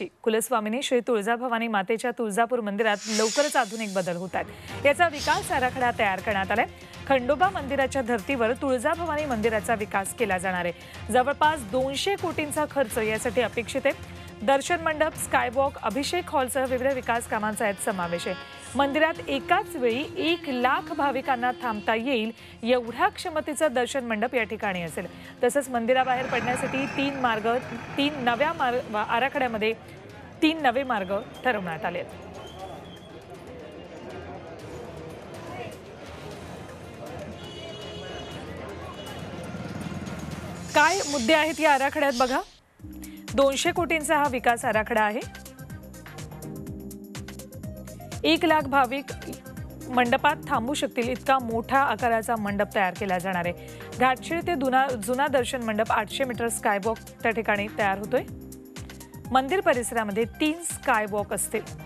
जी, कुलस्वामिनी श्री तुळजाभवानी मातेच्या तुळजापूर मंदिरात लवकरच आधुनिक बदल होत आहेत। याचा विकास आराखडा तयार करण्यात आलाय। खंडोबा मंदिराच्या धर्तीवर तुळजाभवानी मंदिराचा विकास केला जाणार आहे। जवळपास 200 कोटींचा खर्च यासाठी अपेक्षित आहे। दर्शन मंडप, स्कायवॉक, अभिषेक हॉलसह विविध विकास कामांचा यात समावेश आहे। मंदिरात एकाच वेळी 1 लाख भाविकांना थांबता येईल एवढा क्षमतेचा दर्शन मंडप या ठिकाणी असेल। तसेच मंदिराबाहेर पडण्यासाठी 3 नव्या आराखड्यामध्ये 3 नवे मार्ग ठरवण्यात आले आहेत। काय मुद्दे आहेत या आराखड्यात बघा। 200 कोटींचा हा विकास आराखडा आहे। 1 लाख भाविक मंडपात थांबू शकतील इतका मोठा आकाराचा मंडप तयार केला जाणार आहे। घाटशिळ ते जुना दर्शन मंडप 800 मीटर स्कायवॉक त्या ठिकाणी तयार होतोय। मंदिर परिसरामध्ये 3 स्कायवॉक असतील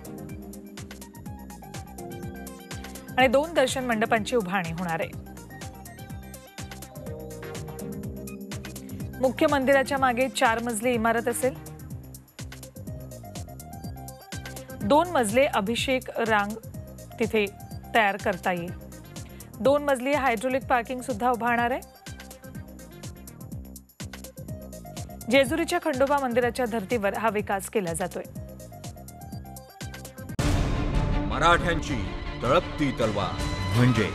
आणि 2 दर्शन मंडपांची उभारणी होणार आहे। मुख्य मंदिराच्या मागे 4 मजली इमारत असेल। 2 मजले अभिषेक रांग तिथे तयार करता येईल। 2 मजली हायड्रोलिक पार्किंग सुद्धा उभारणार आहे। जेजुरीच्या खंडोबा मंदिराच्या धर्तीवर हा विकास केला जातोय। मराठ्यांची तळपती तलवार म्हणजे